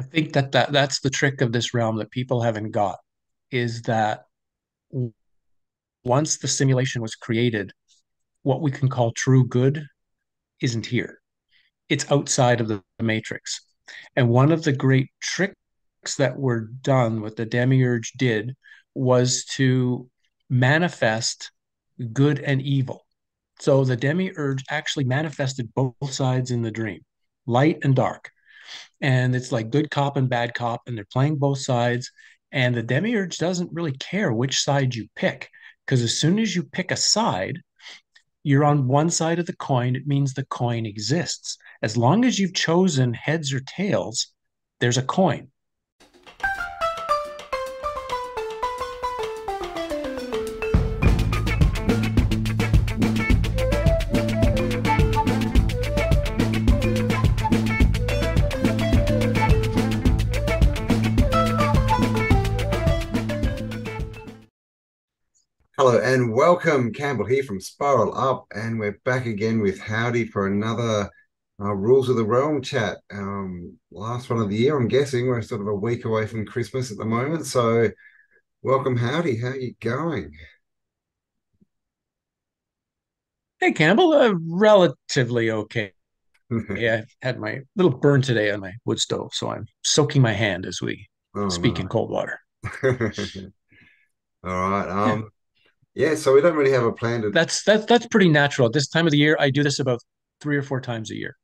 I think that, that's the trick of this realm that people haven't got, is that once the simulation was created, what we can call true good isn't here. It's outside of the matrix. And one of the great tricks that were done, what the Demiurge did, was to manifest good and evil. So the Demiurge actually manifested both sides in the dream, light and dark. And it's like good cop and bad cop, and they're playing both sides. And the Demiurge doesn't really care which side you pick, because as soon as you pick a side, you're on one side of the coin. It means the coin exists. As long as you've chosen heads or tails, there's a coin. Hello and welcome, Cambell here from Spiral Up, and we're back again with Howdie for another Rules of the Realm chat. Last one of the year, I'm guessing. We're sort of a week away from Christmas at the moment, so welcome, Howdie. How are you going? Hey, Cambell. Relatively okay. Yeah, I had my little burn today on my wood stove, so I'm soaking my hand as we speak in cold water. All right. Yeah. Yeah, so we don't really have a plan to... That's pretty natural. At this time of the year, I do this about 3 or 4 times a year.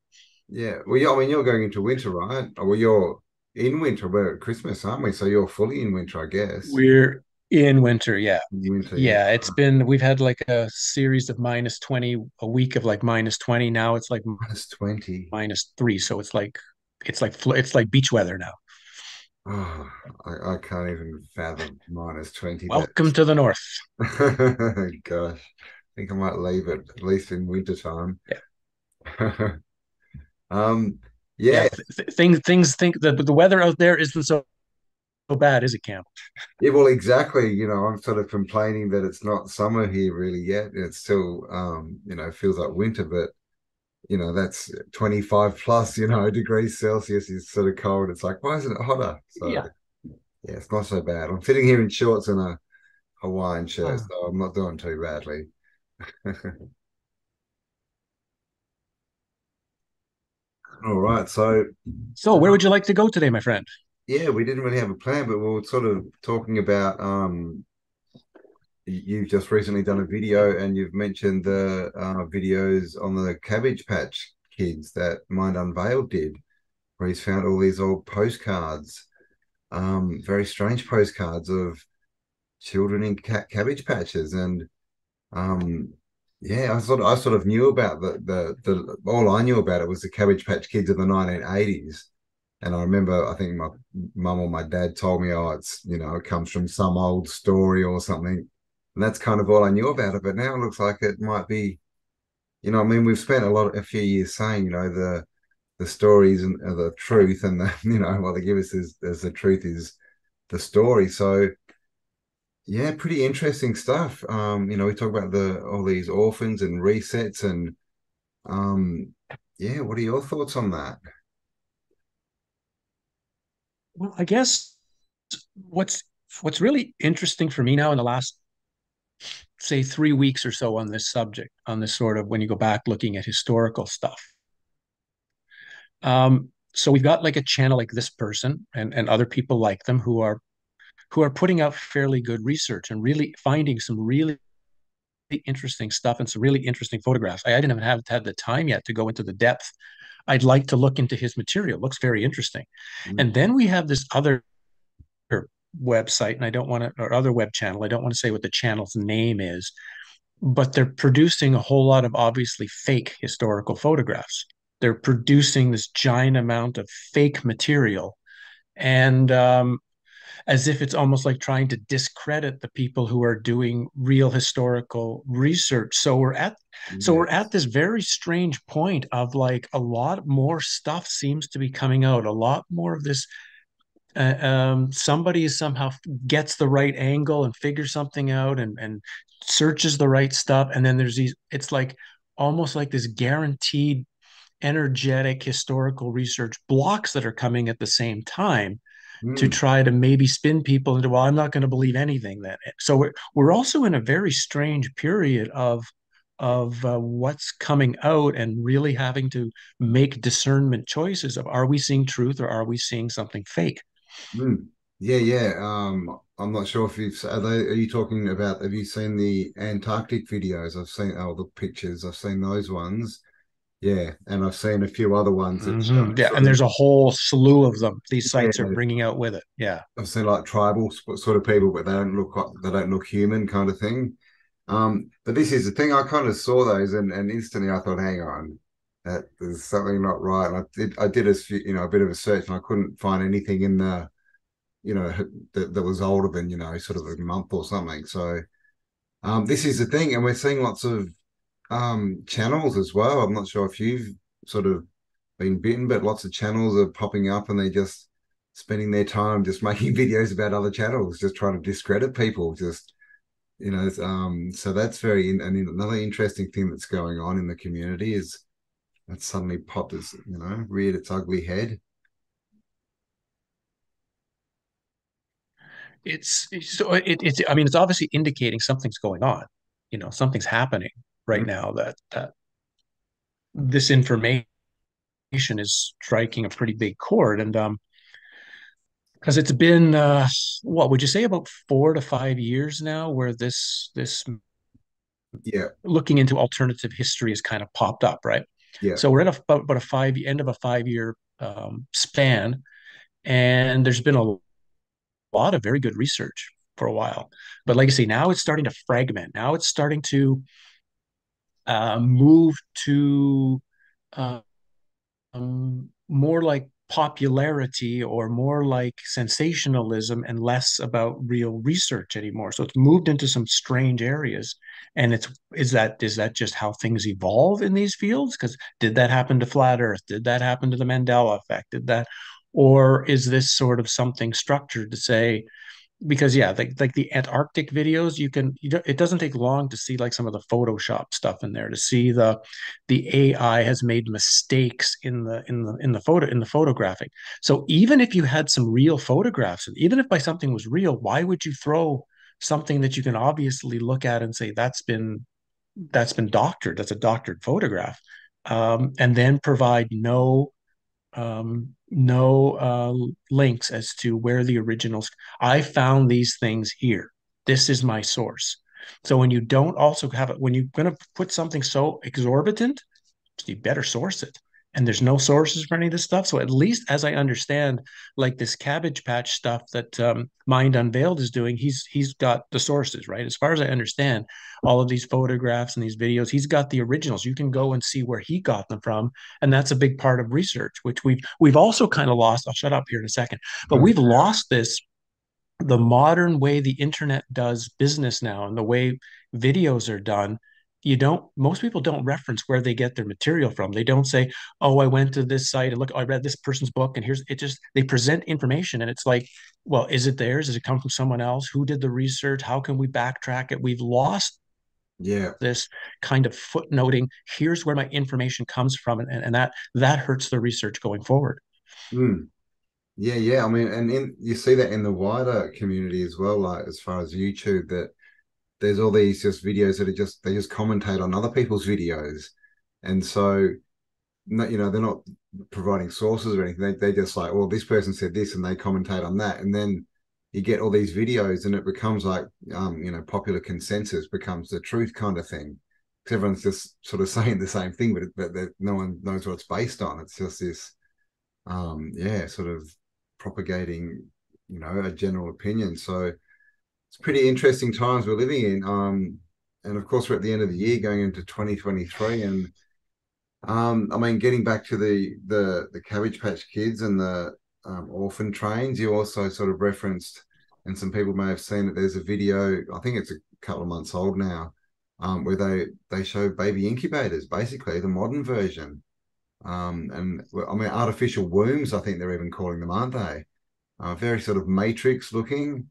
Yeah, well, I mean, you're going into winter, right? Well, you're in winter. We're at Christmas, aren't we? So you're fully in winter, I guess. We're in winter, yeah. Yeah, it's been... We've had like a series of minus 20, a week of like minus 20. Now it's like... Minus 20. Minus 3. So it's like beach weather now. Oh, I can't even fathom minus 20. Welcome to the north. Gosh, I think I might leave it, at least in wintertime. Yeah. Yeah. The weather out there isn't so bad, is it, Cambell? Yeah, well, exactly. You know, I'm sort of complaining that it's not summer here really yet. It's still, you know, feels like winter, but you know, that's 25 plus, you know, degrees Celsius is sort of cold. It's like, why isn't it hotter? So, yeah, it's not so bad. I'm sitting here in shorts and a Hawaiian shirt, so I'm not doing too badly. All right, so where would you like to go today, my friend? Yeah, we didn't really have a plan, but we were sort of talking about you've just recently done a video, and you've mentioned the videos on the Cabbage Patch Kids that Mind Unveiled did, where he's found all these old postcards, very strange postcards of children in cabbage patches. And yeah, I sort of knew about the all I knew about it was the Cabbage Patch Kids of the 1980s. And I remember, I think my mum or my dad told me, oh, it's, you know, it comes from some old story or something. And that's kind of all I knew about it. But now it looks like it might be, you know, I mean, we've spent a few years saying, you know, the stories and the truth, and the, you know, what they give us as the truth is the story. So, yeah, pretty interesting stuff. You know, we talk about all these orphans and resets, and yeah, what are your thoughts on that? Well, I guess what's really interesting for me now in the last, say, 3 weeks or so on this subject, on this sort of, when you go back looking at historical stuff. So we've got like a channel like this person and other people like them who are putting out fairly good research and really finding some really interesting stuff and some really interesting photographs. I didn't even have the time yet to go into the depth. I'd like to look into his material. It looks very interesting. Mm-hmm. And then we have this other website, and I don't want to, or other web channel, I don't want to say what the channel's name is, but they're producing a whole lot of obviously fake historical photographs. They're producing this giant amount of fake material, and as if it's almost like trying to discredit the people who are doing real historical research. So we're at this very strange point of like a lot more stuff seems to be coming out, a lot more of this. Somebody somehow gets the right angle and figures something out and searches the right stuff. And then there's these, it's like almost like this guaranteed energetic historical research blocks that are coming at the same time to try to maybe spin people into, well, I'm not going to believe anything then. So we're also in a very strange period of what's coming out and really having to make discernment choices of, are we seeing truth or are we seeing something fake? I'm not sure if you've, are you talking about, have you seen the Antarctic videos? I've seen all the pictures. I've seen those ones. Yeah, and I've seen a few other ones. Yeah, and there's a whole slew of them. These sites are bringing out with it. Yeah, I've seen like tribal sort of people, but they don't look human, kind of thing. But this is the thing. I kind of saw those, and instantly I thought, hang on, there's something not right. And I did a a bit of a search, and I couldn't find anything in the, that was older than sort of a month or something. So this is the thing, and we're seeing lots of channels as well. I'm not sure if you've sort of been bitten, but lots of channels are popping up and they're just spending their time just making videos about other channels, just trying to discredit people, just so that's another interesting thing that's going on in the community is that suddenly popped, as reared its ugly head. It's I mean, it's obviously indicating something's going on, something's happening right now, that this information is striking a pretty big chord. And because it's been what would you say, about 4 to 5 years now where this looking into alternative history has kind of popped up, right? So we're in about a 5-year span, and there's been a lot of very good research for a while, but like I say, now it's starting to fragment. Now it's starting to move to more like popularity or more like sensationalism and less about real research anymore. So it's moved into some strange areas. And is that just how things evolve in these fields? Because did that happen to Flat Earth? Did that happen to the Mandela effect? Or is this sort of something structured to say, because like the Antarctic videos, it doesn't take long to see like some of the Photoshop stuff in there, to see the AI has made mistakes in the photographing. So even if you had some real photographs, and even if by something was real, why would you throw something that you can obviously look at and say that's been doctored, that's a doctored photograph, and then provide no links as to where the originals? I found these things here, this is my source. So when you don't also have it, when you're going to put something so exorbitant, you better source it, and there's no sources for any of this stuff. So at least, as I understand, like this Cabbage Patch stuff that Mind Unveiled is doing, he's got the sources, right? As far as I understand, all of these photographs and these videos, he's got the originals. You can go and see where he got them from, and that's a big part of research, which we've also kind of lost. I'll shut up here in a second, but we've lost this. The modern way the internet does business now, and the way videos are done, most people don't reference where they get their material from. They don't say, oh, I went to this site and look, I read this person's book, and here's it. Just, they present information, and it's like, well, is it theirs? Does it come from someone else? Who did the research? How can we backtrack it? We've lost this kind of footnoting. Here's where my information comes from, and that hurts the research going forward. I mean, and you see that in the wider community as well, like as far as YouTube, that there's all these just videos that they just commentate on other people's videos. And so, they're not providing sources or anything. They just like, well, this person said this, and they commentate on that. And then you get all these videos, and it becomes like, popular consensus becomes the truth kind of thing. Because everyone's just sort of saying the same thing, but no one knows what it's based on. It's just this, sort of propagating, a general opinion. So, it's pretty interesting times we're living in, and of course we're at the end of the year going into 2023, and I mean, getting back to the Cabbage Patch Kids and the orphan trains, you also sort of referenced, and some people may have seen that there's a video, I think it's a couple of months old now, where they show baby incubators, basically the modern version, and I mean artificial wombs, I think they're even calling them, aren't they? Very sort of Matrix looking.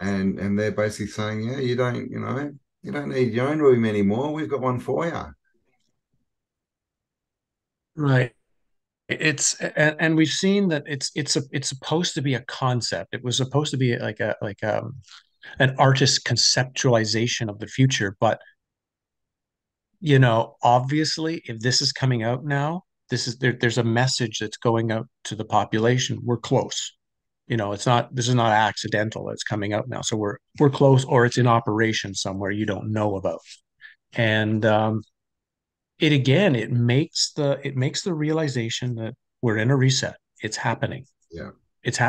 And they're basically saying, you don't need your own room anymore. We've got one for you. Right. And we've seen that it's supposed to be a concept. It was supposed to be an artist's conceptualization of the future, but you know, obviously, if this is coming out now, there's a message that's going out to the population. We're close. You know, it's not, this is not accidental. It's coming out now, so we're close, or it's in operation somewhere you don't know about. And it again, it makes the realization that we're in a reset. It's happening. Yeah.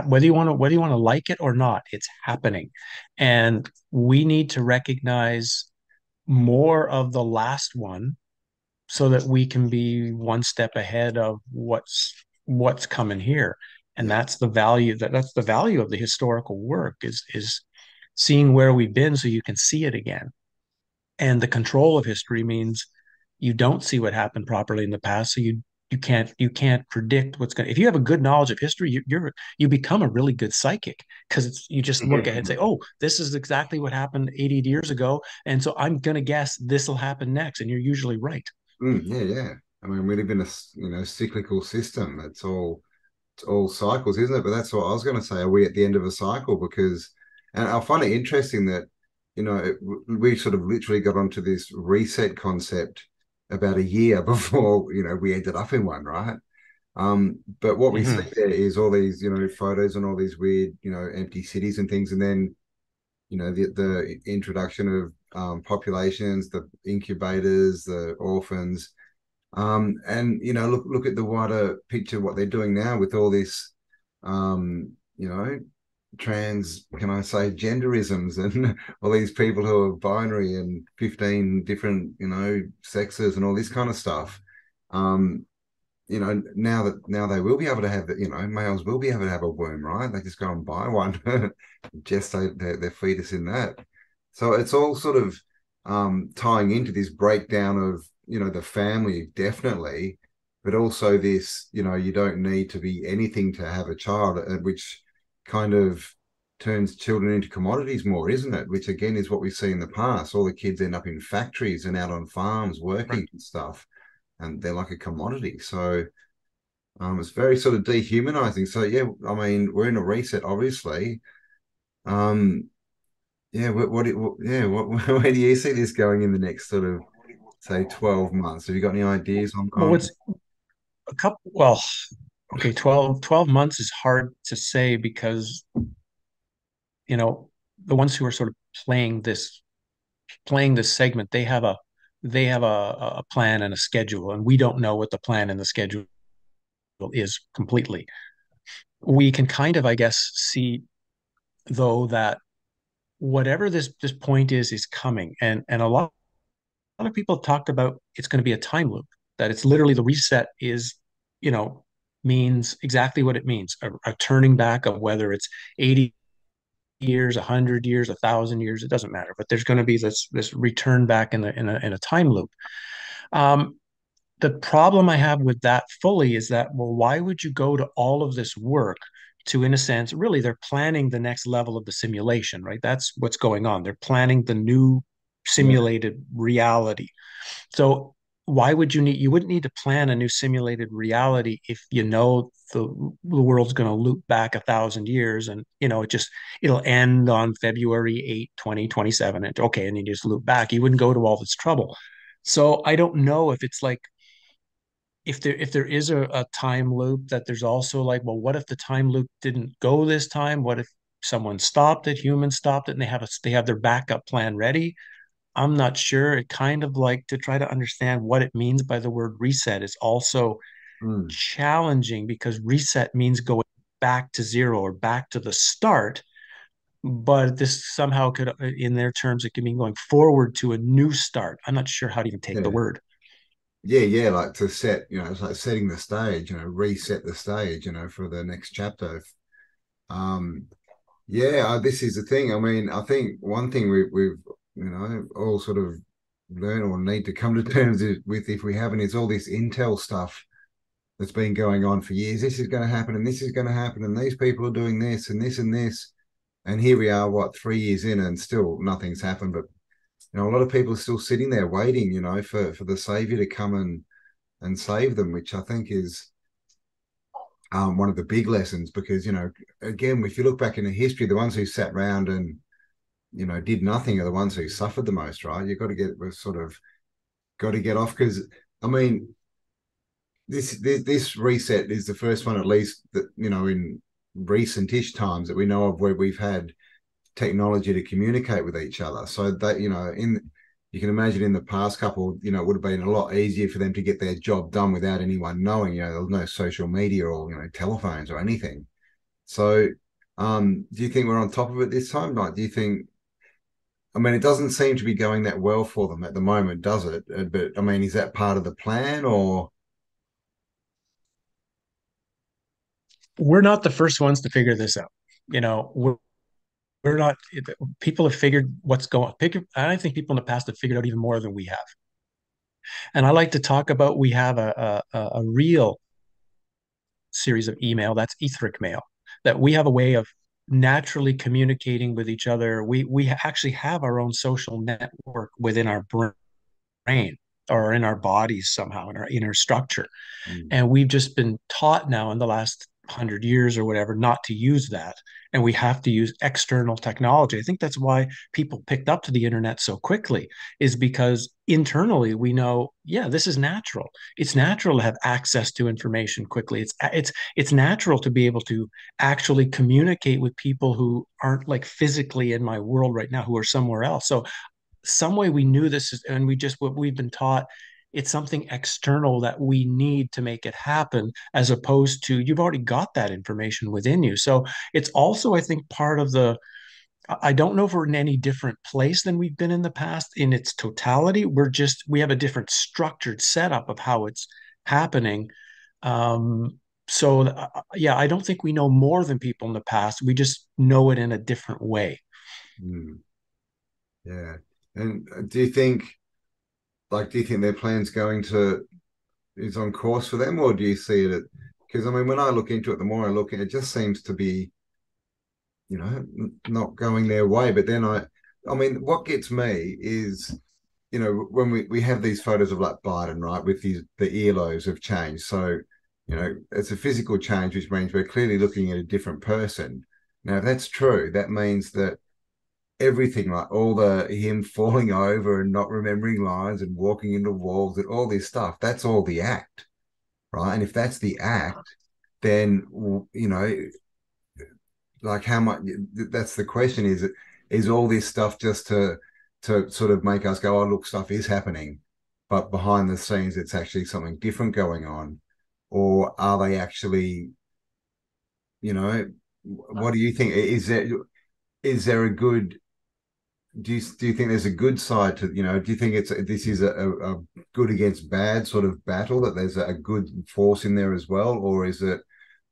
Whether you want to like it or not, it's happening, and we need to recognize more of the last one, so that we can be one step ahead of what's coming here. And that's the value of the historical work is seeing where we've been, so you can see it again. And the control of history means you don't see what happened properly in the past, so you can't predict what's going to. If you have a good knowledge of history, you become a really good psychic, because you just look ahead and say, oh, this is exactly what happened 80 years ago, and so I'm going to guess this will happen next, and you're usually right. Yeah. I mean, we live in a cyclical system. It's all cycles, isn't it? But that's what I was going to say. Are we at the end of a cycle? Because, and I find it interesting that we sort of literally got onto this reset concept about a year before we ended up in one, right? But what we see there is all these photos and all these weird empty cities and things, and then the introduction of populations, the incubators, the orphans, and look at the wider picture, what they're doing now with all this trans, can I say, genderisms, and all these people who are binary and 15 different sexes and all this kind of stuff. Now they will be able to have the, males will be able to have a womb, right? They just go and buy one, gestate their fetus in that. So it's all sort of tying into this breakdown of the family, definitely, but also this you don't need to be anything to have a child, which kind of turns children into commodities more, isn't it? Which again is what we see in the past. All the kids end up in factories and out on farms working and stuff, and they're like a commodity. So it's very sort of dehumanizing. So yeah, I mean, we're in a reset, obviously. Where do you see this going in the next sort of, say, 12 months? Have you got any ideas on? Well, it's a couple. Well, okay, 12 months is hard to say, because the ones who are sort of playing this segment, they have a plan and a schedule, and we don't know what the plan and the schedule is completely. We can kind of, I guess, see though that whatever this point is coming, and a lot of people talked about it's going to be a time loop, that it's literally the reset is means exactly what it means, a turning back of whether it's 80 years, 100 years, 1,000 years, it doesn't matter, but there's going to be this return back in a time loop. The problem I have with that fully is that, well, why would you go to all of this work to, in a sense, really they're planning the next level of the simulation, right? That's what's going on. They're planning the new simulated reality. So why would you wouldn't need to plan a new simulated reality if the world's going to loop back 1,000 years, and it'll end on February 8, 2027, and okay, and you just loop back. You wouldn't go to all this trouble. So I don't know if it's like, if there is a time loop, that there's also like, well, what if the time loop didn't go this time? What if someone stopped it, humans stopped it, and they have their backup plan ready? I'm not sure. It kind of, like, to try to understand what it means by the word reset is also challenging, because reset means going back to zero or back to the start. But this somehow could, in their terms, it can mean going forward to a new start. I'm not sure how to even take the word. Yeah. Like to set, it's like setting the stage, reset the stage, for the next chapter. This is the thing. I mean, I think one thing we've all sort of learn or need to come to terms with, if we haven't, is all this intel stuff that's been going on for years. This is going to happen, and this is going to happen, and these people are doing this and this and this. And here we are, what, 3 years in, and still nothing's happened. But a lot of people are still sitting there waiting, for the savior to come and and save them, which I think is one of the big lessons, because, you know, again, if you look back into history, the ones who sat around and, you know, did nothing are the ones who suffered the most, right? You've got to get, we've sort of got to get off, because, I mean, this reset is the first one, at least, that, you know, in recent-ish times that we know of where we've had technology to communicate with each other. So that, you know, you can imagine in the past couple, you know, it would have been a lot easier for them to get their job done without anyone knowing. You know, there was no social media or, you know, telephones or anything. So do you think we're on top of it this time? Like, do you think, I mean, it doesn't seem to be going that well for them at the moment, does it? But, I mean, is that part of the plan, or? We're not the first ones to figure this out. You know, we're not, people have figured what's going on. I think people in the past have figured out even more than we have. And I like to talk about, we have a real series of email, that's etheric mail, that we have a way of naturally communicating with each other. We actually have our own social network within our brain, or in our bodies somehow, in our inner structure. And we've just been taught now in the last 100 years or whatever not to use that, and we have to use external technology. I think that's why people picked up to the internet so quickly, is because internally we know, yeah, this is natural. It's natural to have access to information quickly. It's natural to be able to actually communicate with people who aren't, like, physically in my world right now, who are somewhere else. So some way we knew this is, and we just, what we've been taught, it's something external that we need to make it happen, as opposed to, you've already got that information within you. So it's also, I think, part of the, I don't know if we're in any different place than we've been in the past in its totality. We're just, we have a different structured setup of how it's happening. So yeah, I don't think we know more than people in the past. We just know it in a different way. Yeah. And do you think, like, do you think their plan's going to, is on course for them, or do you see it? Because, I mean, when I look into it, the more I look at it, it just seems to be, you know, not going their way. But then I mean, what gets me is, you know, when we have these photos of, like, Biden, right, with the earlobes have changed. So, you know, it's a physical change, which means we're clearly looking at a different person. Now, if that's true, that means that everything, like all the him falling over and not remembering lines and walking into walls and all this stuff, that's all the act, right? And if that's the act, then, you know, like, how much, that's the question, is all this stuff just to sort of make us go, oh, look, stuff is happening, but behind the scenes it's actually something different going on? Or are they actually, you know, what do you think? Is there a good, do you think there's a good side to, you know, do you think this is a good against bad sort of battle, that there's a good force in there as well? Or is it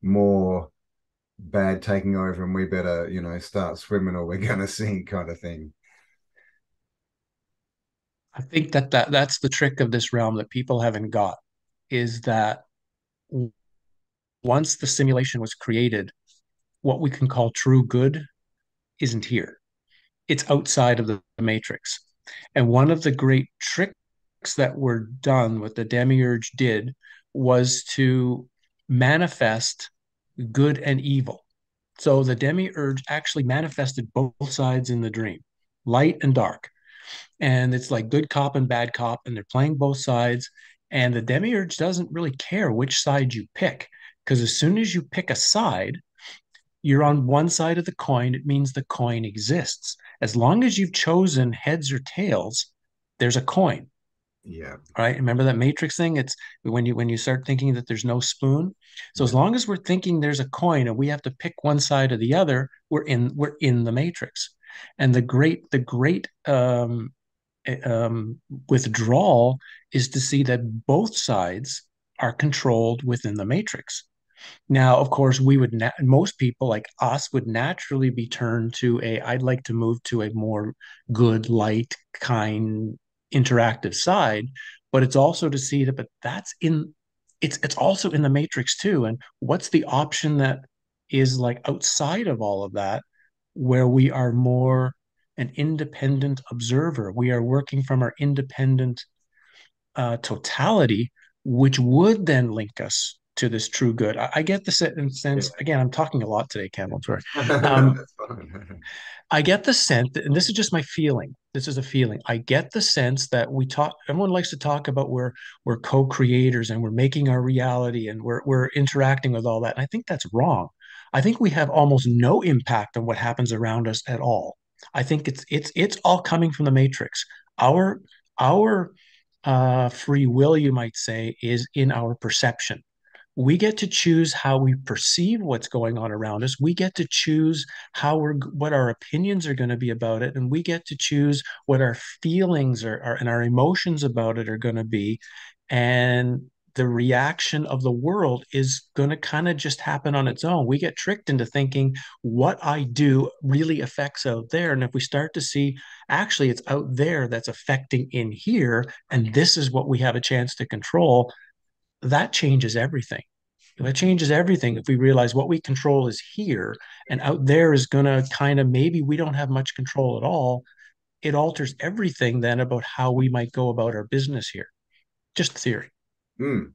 more bad taking over and we better, you know, start swimming or we're going to sink kind of thing? I think that's the trick of this realm that people haven't got, is that once the simulation was created, what we can call true good isn't here. It's outside of the matrix. And one of the great tricks that were done, what the Demiurge did, was to manifest good and evil. So the Demiurge actually manifested both sides in the dream, light and dark. And it's like good cop and bad cop, and they're playing both sides. And the Demiurge doesn't really care which side you pick, because as soon as you pick a side, you're on one side of the coin. It means the coin exists. As long as you've chosen heads or tails, there's a coin. Yeah. All right. Remember that matrix thing? It's when you start thinking that there's no spoon. So as long as we're thinking there's a coin and we have to pick one side or the other, we're in the matrix. And the great withdrawal is to see that both sides are controlled within the matrix. Now, of course, we would, most people like us would naturally be turned to I'd like to move to a more good, light, kind, interactive side, but it's also to see that, but that's in, it's also in the matrix too. And what's the option that is, like, outside of all of that, where we are more an independent observer? We are working from our independent totality, which would then link us to this true good. I get the sense, again, I'm talking a lot today, Cambell, sorry. I get the sense, and this is just my feeling, this is a feeling, I get the sense that we talk, everyone likes to talk about we're co-creators and we're making our reality and we're interacting with all that. And I think that's wrong. I think we have almost no impact on what happens around us at all. I think it's all coming from the Matrix. Our free will, you might say, is in our perception. We get to choose how we perceive what's going on around us. We get to choose how what our opinions are going to be about it. And we get to choose what our feelings and our emotions about it are going to be. And the reaction of the world is going to kind of just happen on its own. We get tricked into thinking what I do really affects out there. And if we start to see, actually, it's out there that's affecting in here, and this is what we have a chance to control, that changes everything. That changes everything if we realize what we control is here, and out there is going to kind of maybe we don't have much control at all. It alters everything then about how we might go about our business here. Just theory. Mm.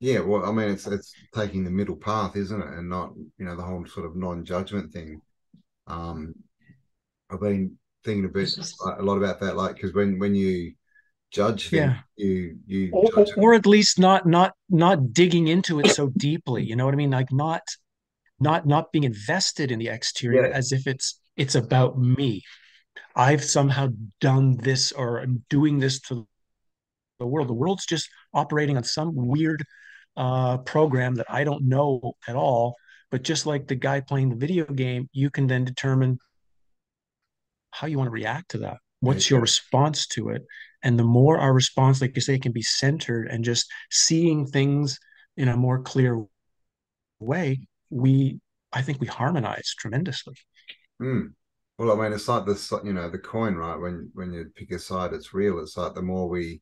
Yeah, well, I mean, it's taking the middle path, isn't it? And not, you know, the whole sort of non-judgment thing. I've been thinking a lot about that, like, because when you judge things, you judge, or at least not digging into it so deeply, you know what I mean, like not being invested in the exterior as if it's about me, I've somehow done this or I'm doing this to the world. The world's just operating on some weird program that I don't know at all. But just like the guy playing the video game, you can then determine how you want to react to that. What's your response to it? And the more our response, like you say, can be centered and just seeing things in a more clear way, I think we harmonize tremendously. Mm. Well, I mean, it's like this, you know, the coin, right? When you pick a side, it's real. It's like the more we,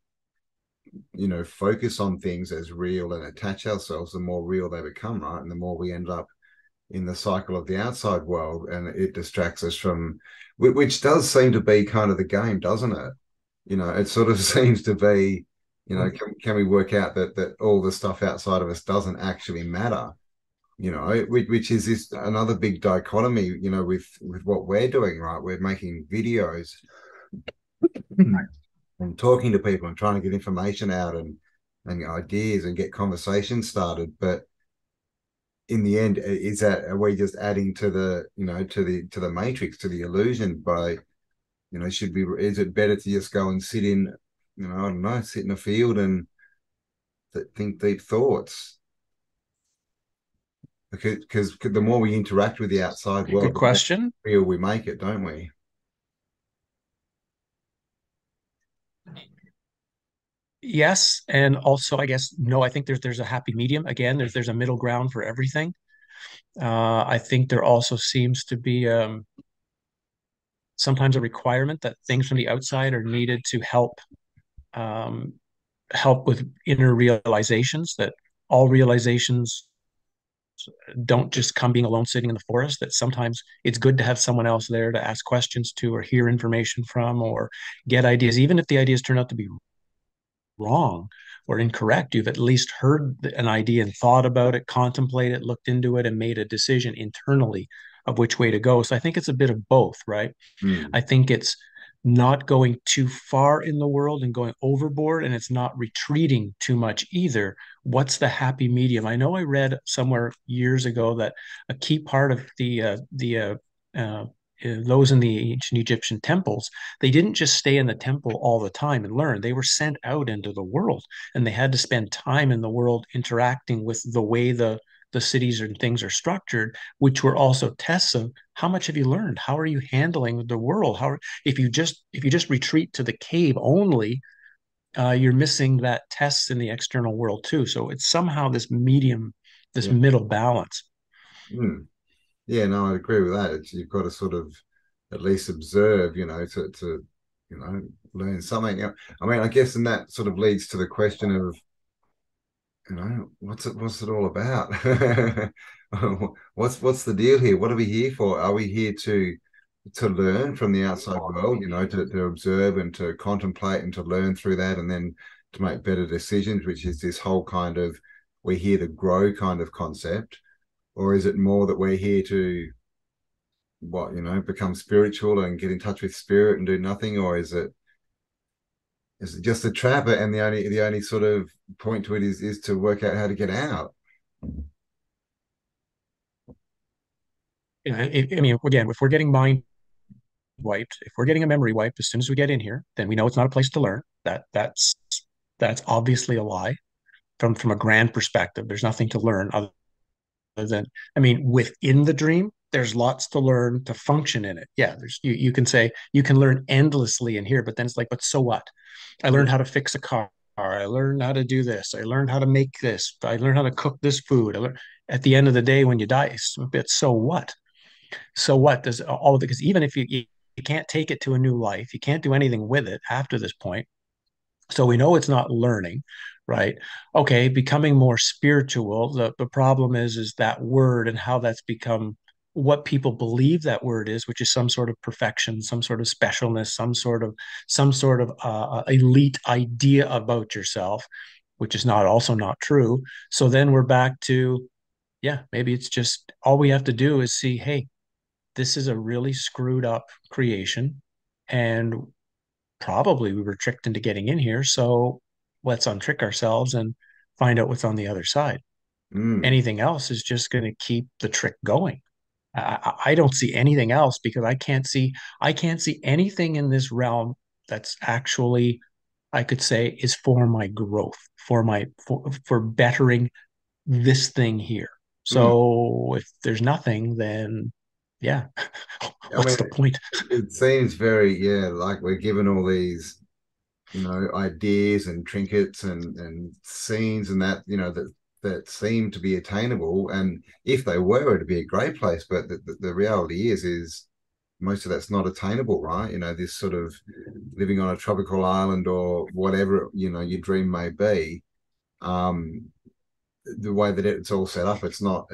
you know, focus on things as real and attach ourselves, the more real they become, right? And the more we end up in the cycle of the outside world, and it distracts us from, which does seem to be kind of the game, doesn't it? You know, it sort of seems to be, you know, can we work out that all the stuff outside of us doesn't actually matter, you know, which is this another big dichotomy, you know, with what we're doing, right? We're making videos and talking to people and trying to get information out and ideas and get conversations started, but in the end, is that, are we just adding to the, you know, to the matrix, to the illusion by, you know, is it better to just go and sit in, you know, I don't know, sit in a field and think deep thoughts? Because the more we interact with the outside world, good question, the more real we make it, don't we? Yes, and also I guess no. I think there's a happy medium. Again, there's a middle ground for everything. I think there also seems to be sometimes a requirement that things from the outside are needed to help with inner realizations. That all realizations don't just come being alone sitting in the forest, that sometimes it's good to have someone else there to ask questions to or hear information from or get ideas, even if the ideas turn out to be wrong or incorrect. You've at least heard an idea and thought about it, contemplated it, looked into it, and made a decision internally of which way to go. So I think it's a bit of both, right? Mm. I think it's not going too far in the world and going overboard, and it's not retreating too much either. What's the happy medium? I know I read somewhere years ago that a key part of those in the ancient Egyptian temples, they didn't just stay in the temple all the time and learn. They were sent out into the world, and they had to spend time in the world interacting with the way the cities and things are structured, which were also tests of how much have you learned? How are you handling the world? If you just retreat to the cave only, you're missing that test in the external world too. So it's somehow this medium, this middle balance. Mm. Yeah, no, I agree with that. You've got to sort of at least observe, you know, to you know, learn something. You know, I mean, I guess, and that sort of leads to the question of, you know, what's it all about? What's the deal here? What are we here for? Are we here to learn from the outside world, you know, to observe and to contemplate and to learn through that, and then to make better decisions, which is this whole kind of we're here to grow kind of concept? Or is it more that we're here to, what, you know, become spiritual and get in touch with spirit and do nothing? Or is it just a trap, and the only sort of point to it is to work out how to get out? I mean, again, if we're getting mind wiped, if we're getting a memory wiped as soon as we get in here, then we know it's not a place to learn. That's obviously a lie. From a grand perspective, there's nothing to learn other than, I mean, within the dream, there's lots to learn to function in it. Yeah, you can say you can learn endlessly in here, but then it's like, but so what? I learned how to fix a car. I learned how to do this. I learned how to make this. I learned how to cook this food. At the end of the day, when you die, it's a bit, so what? So what does all of it? Because even if you can't take it to a new life, you can't do anything with it after this point. So we know it's not learning, right? Okay, becoming more spiritual. The problem is that word and how that's become what people believe that word is, which is some sort of perfection, some sort of specialness, some sort of elite idea about yourself, which is also not true. So then we're back to, yeah, maybe it's just all we have to do is see, hey, this is a really screwed up creation, and probably we were tricked into getting in here. So let's untrick ourselves and find out what's on the other side. Anything else is just going to keep the trick going. I don't see anything else, because I can't see anything in this realm that's actually, I could say, is for my growth, for bettering this thing here. So if there's nothing, then yeah, what's the point? It seems very, like we're given all these, you know, ideas and trinkets and scenes and that, you know, that seem to be attainable. And if they were, it'd be a great place. But the reality is most of that's not attainable, right? You know, this sort of living on a tropical island or whatever, you know, your dream may be. The way that it's all set up, it's not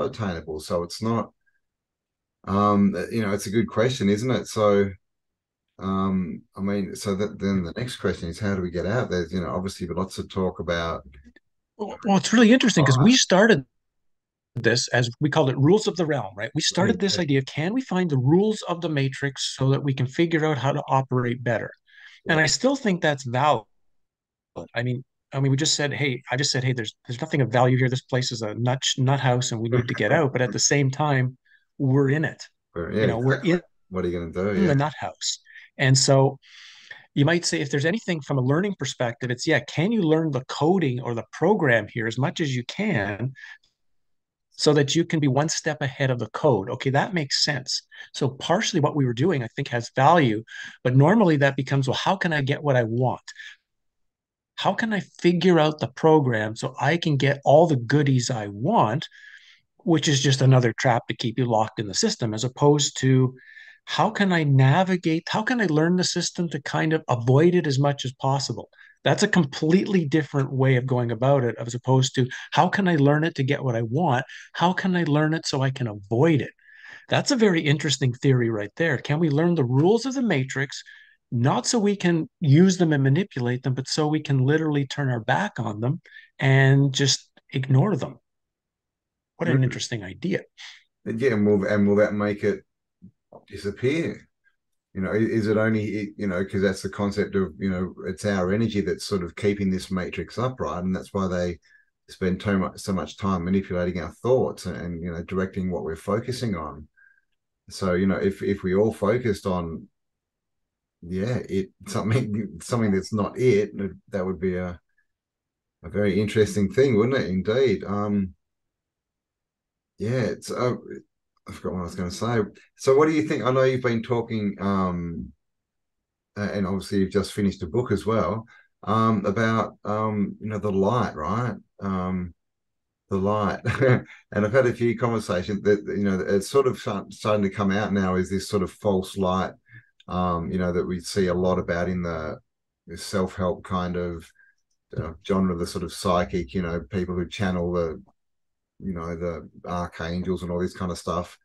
attainable. So it's not, you know, it's a good question, isn't it? So, I mean, so that then the next question is, how do we get out? There's, you know, obviously lots of talk about. Well, it's really interesting, because we started this as, we called it rules of the realm, right? We started this idea of, can we find the rules of the matrix so that we can figure out how to operate better? And I still think that's valid. I mean, we just said, hey, there's nothing of value here. This place is a nut house, and we need to get out. But at the same time, we're in it. You know, exactly. We're in. What are you going to do? The nut house. And so you might say, if there's anything from a learning perspective, it's, can you learn the coding or the program here as much as you can, so that you can be one step ahead of the code? Okay, that makes sense. So partially what we were doing, I think, has value. But normally that becomes, well, how can I get what I want? How can I figure out the program so I can get all the goodies I want, which is just another trap to keep you locked in the system, as opposed to how can I navigate, how can I learn the system to kind of avoid it as much as possible? That's a completely different way of going about it, as opposed to how can I learn it to get what I want? How can I learn it so I can avoid it? That's a very interesting theory right there. Can we learn the rules of the matrix, not so we can use them and manipulate them, but so we can literally turn our back on them and just ignore them? What an interesting idea. Yeah, and will that make it disappear? You know, is it only, you know, because that's the concept of, you know, it's our energy that's sort of keeping this matrix upright, and that's why they spend so much time manipulating our thoughts and, you know, directing what we're focusing on. So, you know, if we all focused on something that's not it, that would be a very interesting thing, wouldn't it? Indeed. I forgot what I was going to say. So what do you think? I know you've been talking, and obviously you've just finished a book as well, about, you know, the light, right? The light. And I've had a few conversations that, you know, it's sort of starting to come out now, is this sort of false light, you know, that we see a lot about in the self-help kind of genre, the sort of psychic, you know, people who channel the, you know, the archangels and all this kind of stuff,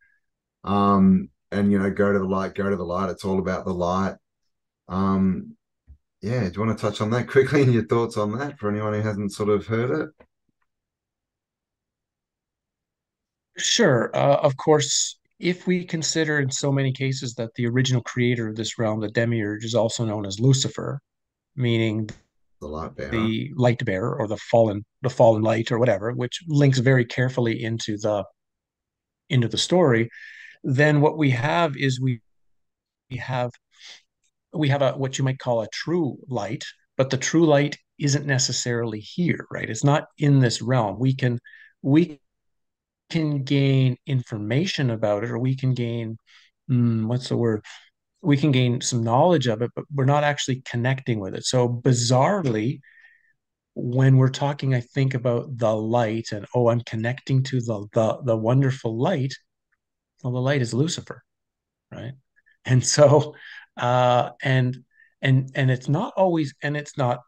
and, you know, go to the light, it's all about the light. yeah, do you want to touch on that quickly and your thoughts on that for anyone who hasn't sort of heard it? Sure. Of course, if we consider in so many cases that the original creator of this realm, the Demiurge, is also known as Lucifer, meaning the light bearer or the fallen light or whatever, which links very carefully into the story, then what we have is we have a, what you might call a true light, but the true light isn't necessarily here, right? It's not in this realm. We can gain information about it, or we can gain, what's the word? We can gain some knowledge of it, but we're not actually connecting with it. So bizarrely, when we're talking, I think about the light and, oh, I'm connecting to the wonderful light. Well, the light is Lucifer, right? And so, and it's not always, and it's not,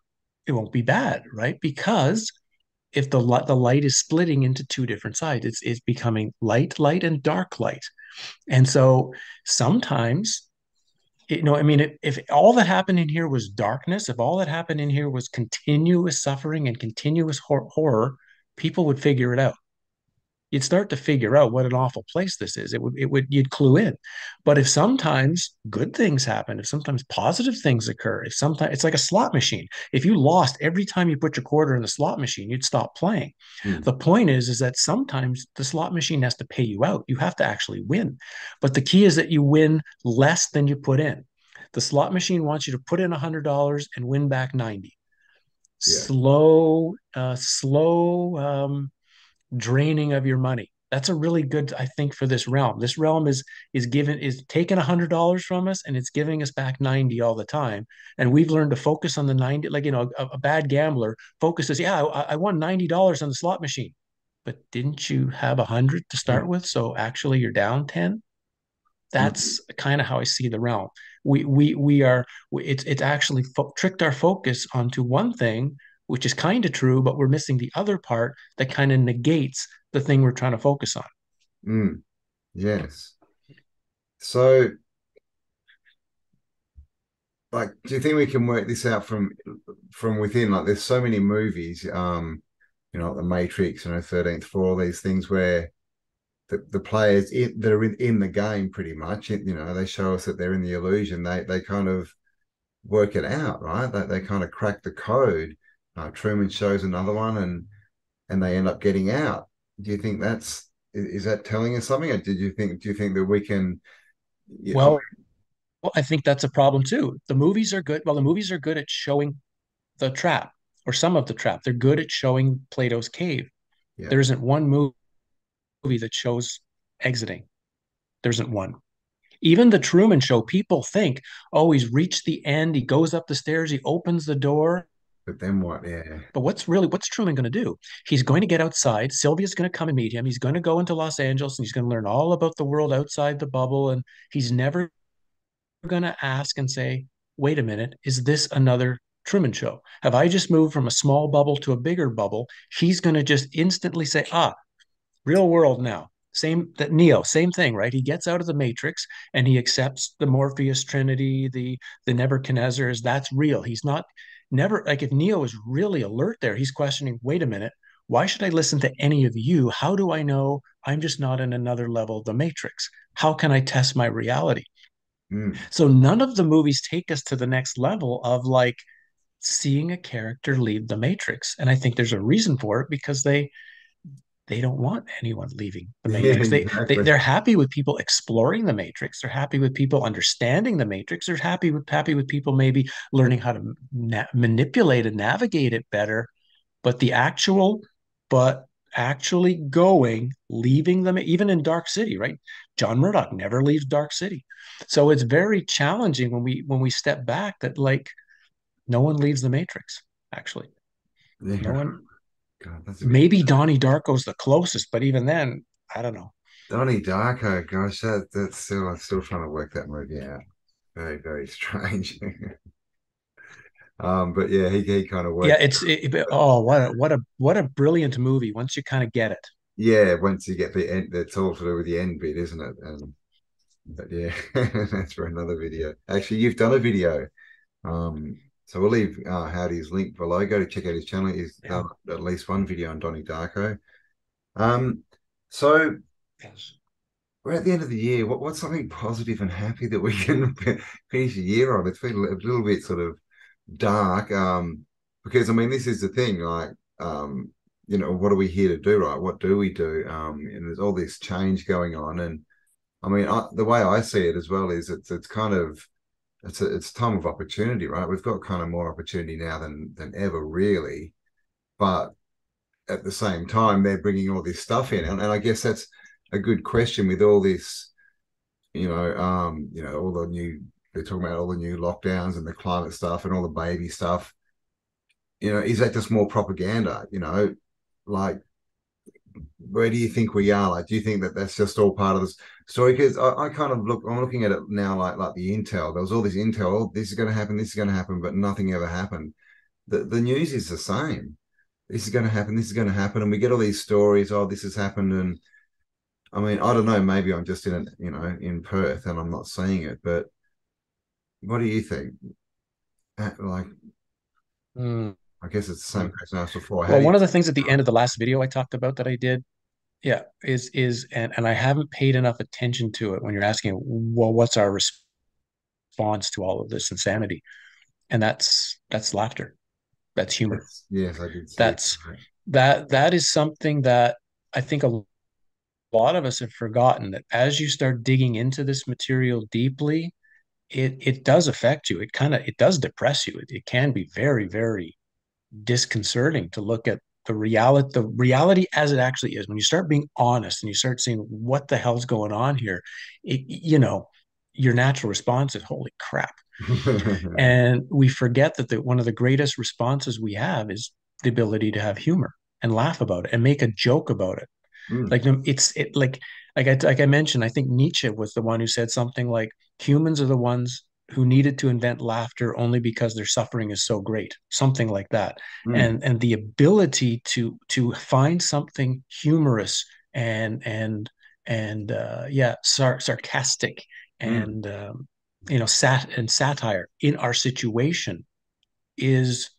it won't be bad, right? Because if the light is splitting into two different sides, it's becoming light and dark light. And so sometimes, you know, I mean, if all that happened in here was darkness, if all that happened in here was continuous suffering and continuous horror, people would figure it out. You'd start to figure out what an awful place this is. You'd clue in. But if sometimes good things happen, if sometimes positive things occur, if sometimes it's like a slot machine. If you lost every time you put your quarter in the slot machine, you'd stop playing. The point is that sometimes the slot machine has to pay you out. You have to actually win. But the key is that you win less than you put in. The slot machine wants you to put in $100 and win back 90. Yeah. Slow draining of your money. That's a really good, I think, for this realm. This realm is taking $100 from us, and it's giving us back 90 all the time. And we've learned to focus on the 90. Like, you know, a bad gambler focuses, yeah, I won $90 on the slot machine, but didn't you have 100 to start with? So actually you're down 10. That's kind of how I see the realm. It's actually tricked our focus onto one thing, which is kind of true, but we're missing the other part that kind of negates the thing we're trying to focus on. Yes. So, like, do you think we can work this out from within? Like, there's so many movies, you know, The Matrix, you know, 13th Floor, all these things where the players that are in the game pretty much, you know, they show us that they're in the illusion. They kind of work it out, right? They kind of crack the code. Truman Show's another one, and they end up getting out. Do you think is that telling us something, or do you think that we can? Well, I think that's a problem too. The movies are good. Well, the movies are good at showing the trap, or some of the trap. They're good at showing Plato's cave. Yeah. There isn't one movie that shows exiting. There isn't one. Even the Truman Show, people think, oh, he's reached the end. He goes up the stairs. He opens the door. But then what? Yeah. But what's Truman going to do? He's going to get outside. Sylvia's going to come and meet him. He's going to go into Los Angeles, and he's going to learn all about the world outside the bubble. And he's never going to ask and say, wait a minute, is this another Truman Show? Have I just moved from a small bubble to a bigger bubble? He's going to just instantly say, real world now. Neo, same thing, right? He gets out of the Matrix and he accepts the Morpheus Trinity, the Nebuchadnezzars. That's real. He's not... Never, like, if Neo is really alert there, he's questioning, wait a minute, why should I listen to any of you? How do I know I'm just not in another level of the Matrix? How can I test my reality? So none of the movies take us to the next level of, like, seeing a character leave the Matrix. And I think there's a reason for it, because they don't want anyone leaving the Matrix. Yeah, exactly. They're happy with people exploring the Matrix. They're happy with people understanding the Matrix. They're happy with people maybe learning how to manipulate and navigate it better. But actually going, leaving them, even in Dark City, right? John Murdoch never leaves Dark City. So it's very challenging when we step back that, like, no one leaves the Matrix, actually. Yeah. No one. God, maybe Donnie Darko's the closest, but even then, I don't know. Donnie Darko, gosh, I'm still trying to work that movie out. Very, very strange. But yeah, he kind of worked. Yeah, what a brilliant movie once you kind of get it. Yeah, once you get the end, that's all to do with the end bit, isn't it? But yeah, that's for another video. Actually, you've done a video So we'll leave Howdie's link below. Go to check out his channel. He's done at least one video on Donnie Darko. So we're at the end of the year. What's something positive and happy that we can finish the year on? It's been a little bit sort of dark because, I mean, this is the thing, like, you know, what are we here to do, right? What do we do? And there's all this change going on. And, I mean, the way I see it as well is it's kind of, it's time of opportunity, right? We've got kind of more opportunity now than ever, really. But at the same time, they're bringing all this stuff in, and I guess that's a good question with all this, you know, all the new, they're talking about all the new lockdowns and the climate stuff and all the baby stuff. You know, is that just more propaganda? You know, like, where do you think we are? Like, do you think that that's just all part of this story? Because I kind of look, I'm looking at it now like the intel. There was all this intel, oh, this is going to happen, this is going to happen, but nothing ever happened. The news is the same. This is going to happen, this is going to happen, and we get all these stories, oh, this has happened, and I mean, I don't know, maybe I'm just in, you know, in Perth and I'm not seeing it, but what do you think? Like, I guess it's the same question I asked before. Well, one of the things at the end of the last video I talked about that I did, and I haven't paid enough attention to it when you're asking, well, what's our response to all of this insanity? And that's laughter. That's humor. Yes, I did. That is something that I think a lot of us have forgotten, that as you start digging into this material deeply, it does affect you. It does depress you. It can be very, very disconcerting to look at the reality as it actually is. When you start being honest and you start seeing what the hell's going on here, you know, your natural response is, holy crap. And we forget that one of the greatest responses we have is the ability to have humor and laugh about it and make a joke about it. Like, like I mentioned, I think Nietzsche was the one who said something like, humans are the ones who needed to invent laughter only because their suffering is so great, something like that. And the ability to find something humorous sarcastic and satire in our situation is,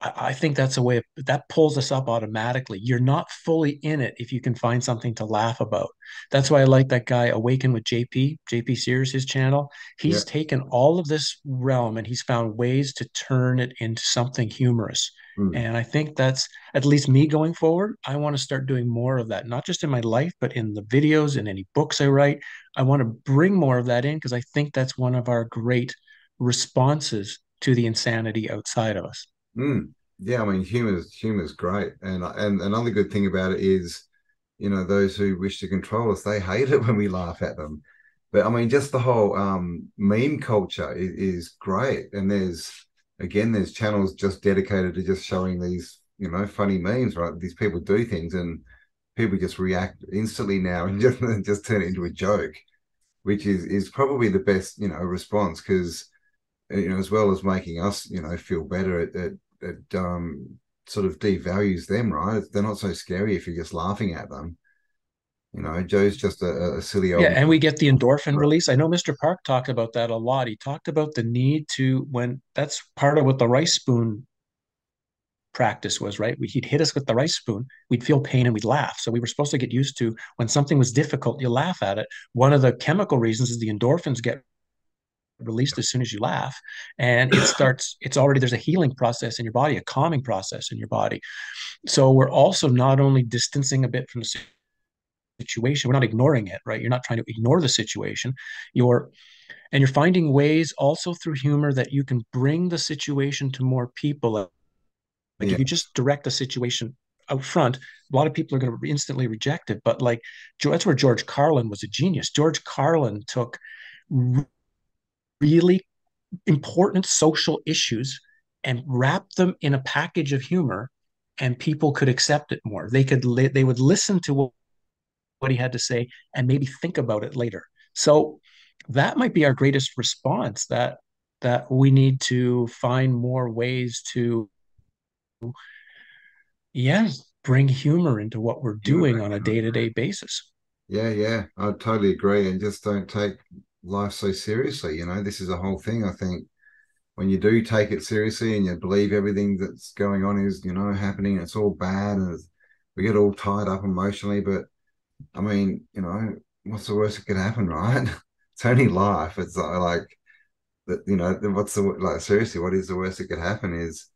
I think that's a way of, that pulls us up automatically. You're not fully in it if you can find something to laugh about. That's why I like that guy, Awaken with JP Sears, his channel. He's taken all of this realm and he's found ways to turn it into something humorous. And I think that's, at least me going forward, I want to start doing more of that, not just in my life, but in the videos and any books I write. I want to bring more of that in because I think that's one of our great responses to the insanity outside of us. Yeah, I mean, humor is great, and another good thing about it is, you know, those who wish to control us, they hate it when we laugh at them. But I mean, just the whole meme culture is great, and there's channels just dedicated to just showing these, you know, funny memes, right? These people do things, and people just react instantly now and just turn it into a joke, which is probably the best, you know, response, because, you know, as well as making us, you know, feel better, it sort of devalues them, right? They're not so scary if you're just laughing at them. You know, Joe's just a silly old... Yeah, and we get the endorphin release. I know Mr. Park talked about that a lot. He talked about the need to, when that's part of what the rice spoon practice was, right? He'd hit us with the rice spoon, we'd feel pain, and we'd laugh. So we were supposed to get used to, when something was difficult, you laugh at it. One of the chemical reasons is the endorphins get released as soon as you laugh, and there's a healing process in your body, a calming process in your body. So we're also not only distancing a bit from the situation, we're not ignoring it, right? You're not trying to ignore the situation, you're finding ways also through humor that you can bring the situation to more people. Like if you just direct the situation out front, a lot of people are going to instantly reject it, but like, that's where George Carlin was a genius. George Carlin took really important social issues and wrap them in a package of humor, and people could accept it more. They would listen to what he had to say and maybe think about it later. So that might be our greatest response, that we need to find more ways to bring humor into what we're doing on a day-to-day basis. Yeah, I totally agree. And just don't take life so seriously. You know, this is a whole thing. I think when you do take it seriously and you believe everything that's going on is, you know, happening, it's all bad, and we get all tied up emotionally. But I mean, you know, what's the worst that could happen, right? It's only life. It's like that, you know, what's the, like, seriously, what is the worst that could happen is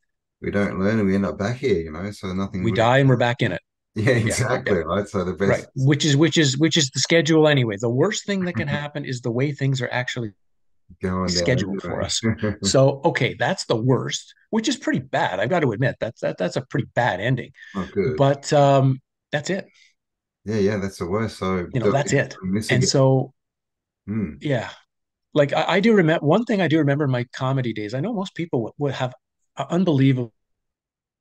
we don't learn and we end up back here, you know, so nothing. We die and we're back in it. Yeah, exactly. Yeah. Right. So the best, right. which is the schedule anyway. The worst thing that can happen is the way things are actually scheduled for us. So, okay, that's the worst, which is pretty bad. I've got to admit that's a pretty bad ending, but that's it. Yeah. That's the worst. So, you know, that's it. And so, yeah, like I do remember one thing I do remember in my comedy days. I know most people would have unbelievable.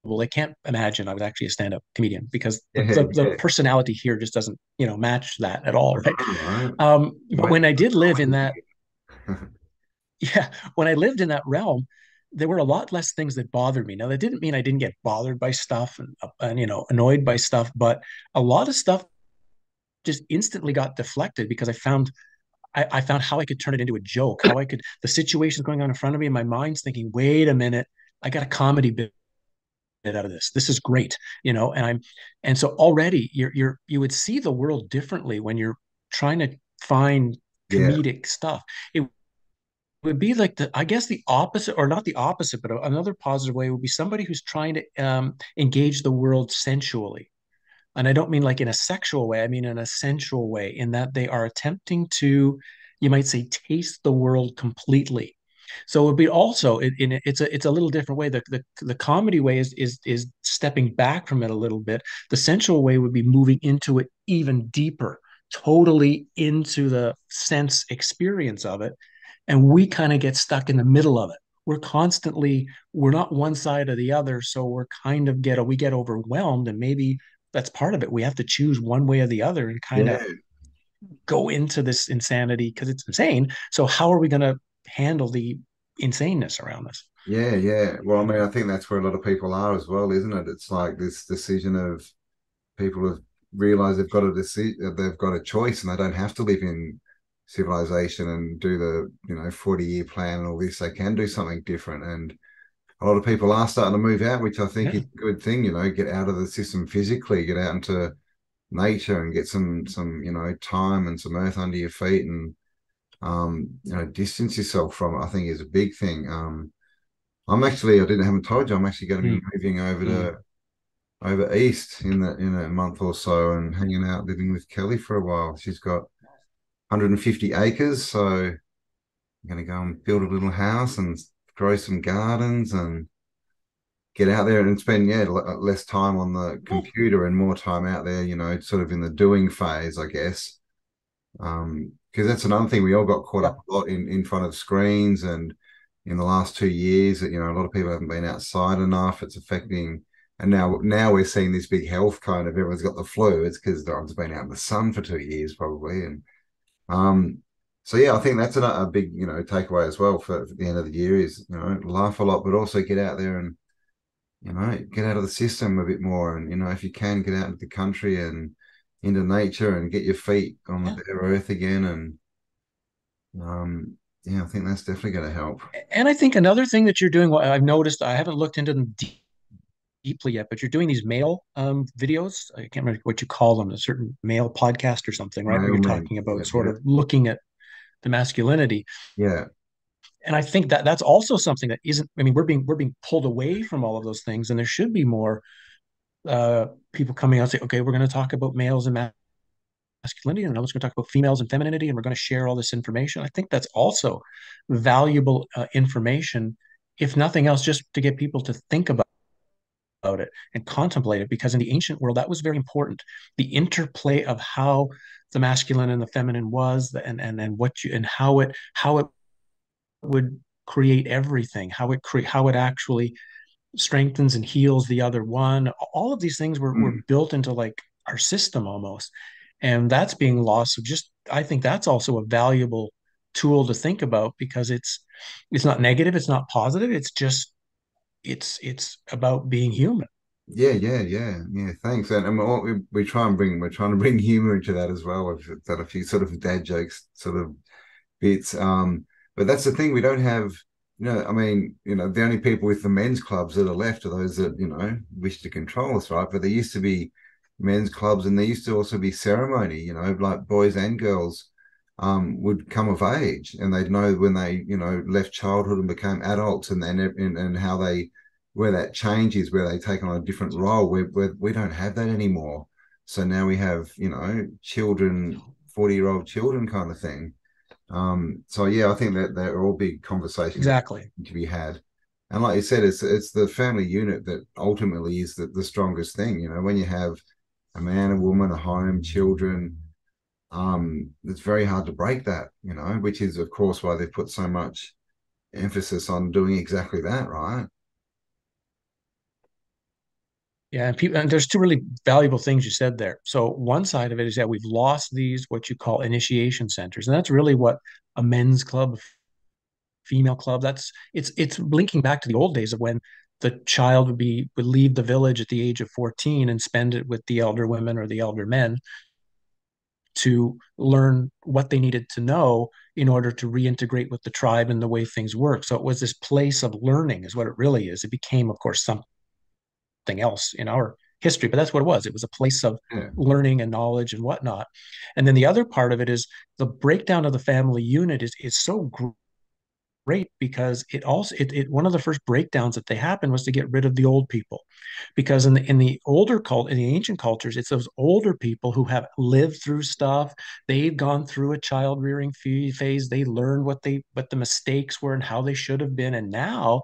Well, I can't imagine I was actually a stand-up comedian because the personality here just doesn't, you know, match that at all. Right? But when I did live in that, when I lived in that realm, there were a lot less things that bothered me. Now, that didn't mean I didn't get bothered by stuff and you know, annoyed by stuff, but a lot of stuff just instantly got deflected because I found. I found how I could turn it into a joke. How I could the situation's going on in front of me, and my mind's thinking, "Wait a minute, I got a comedy bit." Out of this is great, you know, and so already you would see the world differently when you're trying to find comedic stuff. It would be like the, I guess, the opposite, or not the opposite, but another positive way would be somebody who's trying to engage the world sensually. And I don't mean like in a sexual way, I mean in a sensual way, in that they are attempting to, you might say, taste the world completely. So it would be also it's a little different way. The comedy way is stepping back from it a little bit. The sensual way would be moving into it even deeper, totally into the sense experience of it, and we kind of get stuck in the middle of it. We're not one side or the other, so we're kind of we get overwhelmed, and maybe that's part of it. We have to choose one way or the other and kind of go into this insanity because it's insane. So how are we going to handle the insaneness around us? Well, I mean, I think that's where a lot of people are as well, isn't it? It's like this decision of people have realized they've got a choice, and they don't have to live in civilization and do the, you know, 40-year plan and all this. They can do something different, and a lot of people are starting to move out, which I think is a good thing, you know, get out of the system physically, get out into nature and get some you know, time and some earth under your feet, and you know, distance yourself from it, I think, is a big thing. I'm actually going to be moving over east in a month or so, and hanging out, living with Kelly for a while. She's got 150 acres, so I'm going to go and build a little house and grow some gardens and get out there and spend less time on the computer and more time out there, you know, sort of in the doing phase, I guess. Because that's another thing, we all got caught up a lot in front of screens, and in the last 2 years, you know, a lot of people haven't been outside enough. It's affecting, and now we're seeing this big health kind of, everyone's got the flu. It's because I've been out in the sun for 2 years probably, and so yeah, I think that's a big, you know, takeaway as well for the end of the year is, you know, laugh a lot, but also get out there and, you know, get out of the system a bit more, and, you know, if you can, get out into the country and into nature and get your feet on the bare earth again. And I think that's definitely going to help. And I think another thing that you're doing, I've noticed, I haven't looked into them deeply yet, but you're doing these male videos. I can't remember what you call them, a certain male podcast or something, right? Where you're talking about sort of looking at the masculinity. Yeah. And I think that that's also something that isn't, I mean, we're being pulled away from all of those things, and there should be more people coming out and say, okay, we're going to talk about males and masculinity, and I was going to talk about females and femininity, and we're going to share all this information. I think that's also valuable information, if nothing else, just to get people to think about it and contemplate it, because in the ancient world, that was very important. The interplay of how the masculine and the feminine was, and what you, and how it would create everything, how it actually strengthens and heals the other one. All of these things were built into like our system almost, and that's being lost. So just, I think that's also a valuable tool to think about, because it's not negative, it's not positive, it's just it's about being human. Yeah Thanks. And we're trying to bring humor into that as well. We've done a few sort of dad jokes sort of bits, but that's the thing, we don't have I mean, the only people with the men's clubs that are left are those that, wish to control us, right? But there used to be men's clubs, and there used to also be ceremony, like boys and girls would come of age, and they'd know when they, left childhood and became adults, and then and how they, where that change is, where they take on a different role, where we don't have that anymore. So now we have, children, 40-year-old children kind of thing. So yeah, I think that they're all big conversations to be had, and like you said, it's the family unit that ultimately is the strongest thing. When you have a man, a woman, a home, children, it's very hard to break that. Which is of course why they've put so much emphasis on doing exactly that, right? Yeah, and, people, and there's two really valuable things you said there. So one side of it is that we've lost these, what you call initiation centers. And that's really what a men's club, a female club, that's it's linking back to the old days of when the child would leave the village at the age of 14 and spend it with the elder women or the elder men to learn what they needed to know in order to reintegrate with the tribe and the way things work. So it was this place of learning is what it really is. It became, of course, something else in our history, but that's what it was. It was a place of learning and knowledge and whatnot. And then the other part of it is the breakdown of the family unit is so great because it also one of the first breakdowns that they happened was to get rid of the old people, because in the older cult, in the ancient cultures, it's those older people who have lived through stuff. They've gone through a child rearing phase. They learned what the mistakes were and how they should have been. And now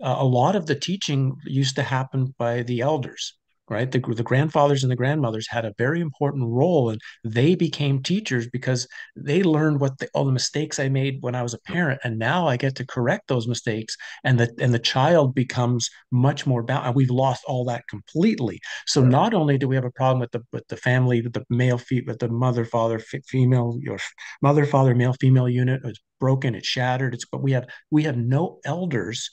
a lot of the teaching used to happen by the elders, right? The grandfathers and the grandmothers had a very important role, and they became teachers because they learned all the mistakes I made when I was a parent, and now I get to correct those mistakes, and the child becomes much more bound. And we've lost all that completely. So not only do we have a problem with the family, with the male feet, with the mother, father, female, your mother, father, male, female unit, it's broken, it's shattered. But we have no elders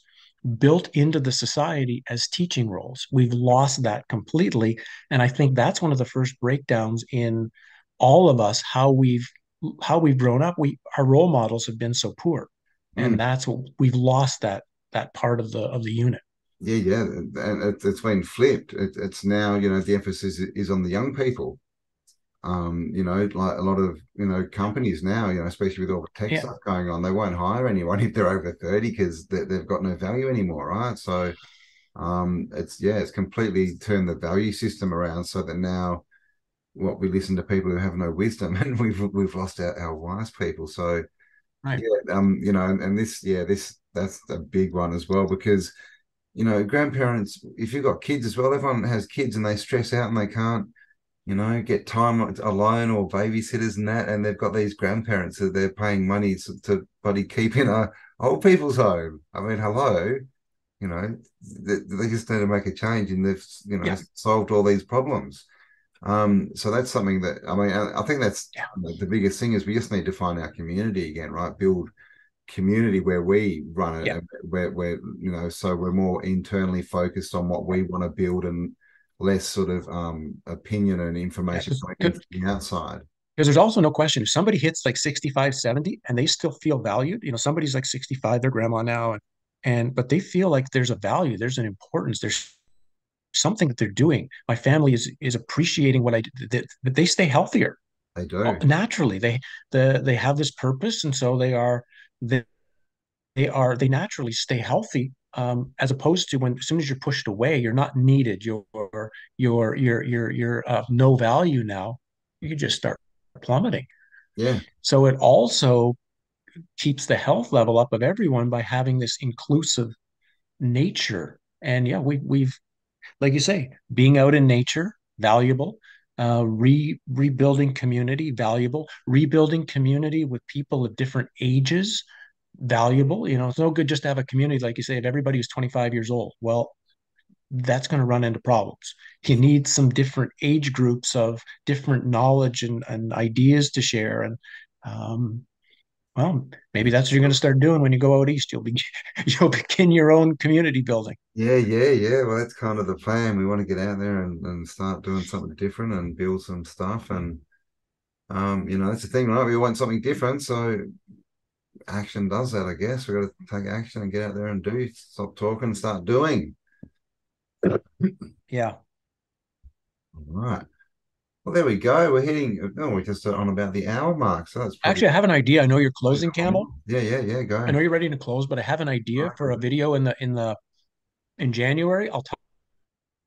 built into the society as teaching roles. We've lost that completely. And I think that's one of the first breakdowns in all of us, how we've grown up. Our role models have been so poor. And that's what we've lost, that part of the unit. Yeah, yeah. And it's been flipped. It's now, the emphasis is on the young people. Like a lot of, companies now, especially with all the tech stuff going on, they won't hire anyone if they're over 30 because they've got no value anymore, right? So it's completely turned the value system around, so that now we listen to people who have no wisdom, and we've lost our wise people. So right. And this that's a big one as well, because grandparents, if you've got kids as well, everyone has kids and they stress out and they can't get time alone or babysitters and that, and they've got these grandparents that they're paying money to bloody keep in a old people's home. I mean, hello, they just need to make a change, and they've solved all these problems. So that's something that I think that's the biggest thing, is we just need to find our community again, right? Build community where we run it, and where so we're more internally focused on what we want to build, and less sort of opinion and information from the outside. Because there's also no question, if somebody hits like 65, 70 and they still feel valued, somebody's like 65, their grandma now, but they feel like there's a value, there's an importance, there's something that they're doing. My family is appreciating what I did, that they stay healthier. They do. Naturally, they have this purpose, and so they naturally stay healthy. As opposed to as soon as you're pushed away, you're not needed, you're of no value now, you just start plummeting. Yeah. So it also keeps the health level up of everyone by having this inclusive nature. And we've, like you say, being out in nature, valuable, rebuilding community, valuable, rebuilding community with people of different ages, valuable. It's no good just to have a community, like you say, if everybody who's 25 years old. Well, that's going to run into problems. You need some different age groups of different knowledge and ideas to share. And well, maybe that's what you're going to start doing when you go out east. You'll begin your own community building. Yeah. Well, that's kind of the plan. We want to get out there and start doing something different and build some stuff. And that's the thing, right? We want something different, so action does that, I guess. We've got to take action and get out there and do. Stop talking and start doing. Yeah. All right. Well, there we go. We're hitting, oh, we just on about the hour mark. So that's actually, I have an idea. I know you're closing, Campbell. Yeah. Go ahead. I know you're ready to close, but I have an idea for a video in January. I'll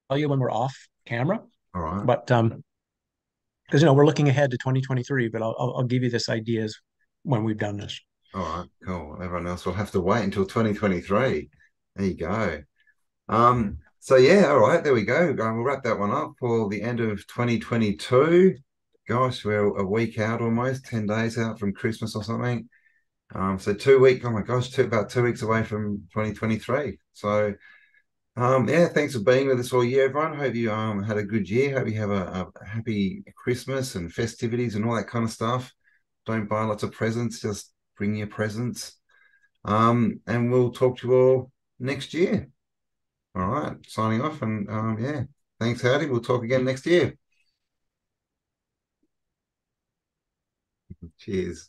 tell you when we're off camera. All right. But because we're looking ahead to 2023, but I'll give you this idea when we've done this. All right, cool. Everyone else will have to wait until 2023. There you go. So, yeah, all right, there we go. We'll wrap that one up for the end of 2022. Gosh, we're a week out almost, 10 days out from Christmas or something. So 2 weeks, oh, my gosh, about 2 weeks away from 2023. So, yeah, thanks for being with us all year, everyone. Hope you had a good year. Hope you have a happy Christmas and festivities and all that kind of stuff. Don't buy lots of presents. Just bring your presents. And we'll talk to you all next year. All right, signing off, and yeah, thanks, Howdie. We'll talk again next year. Cheers.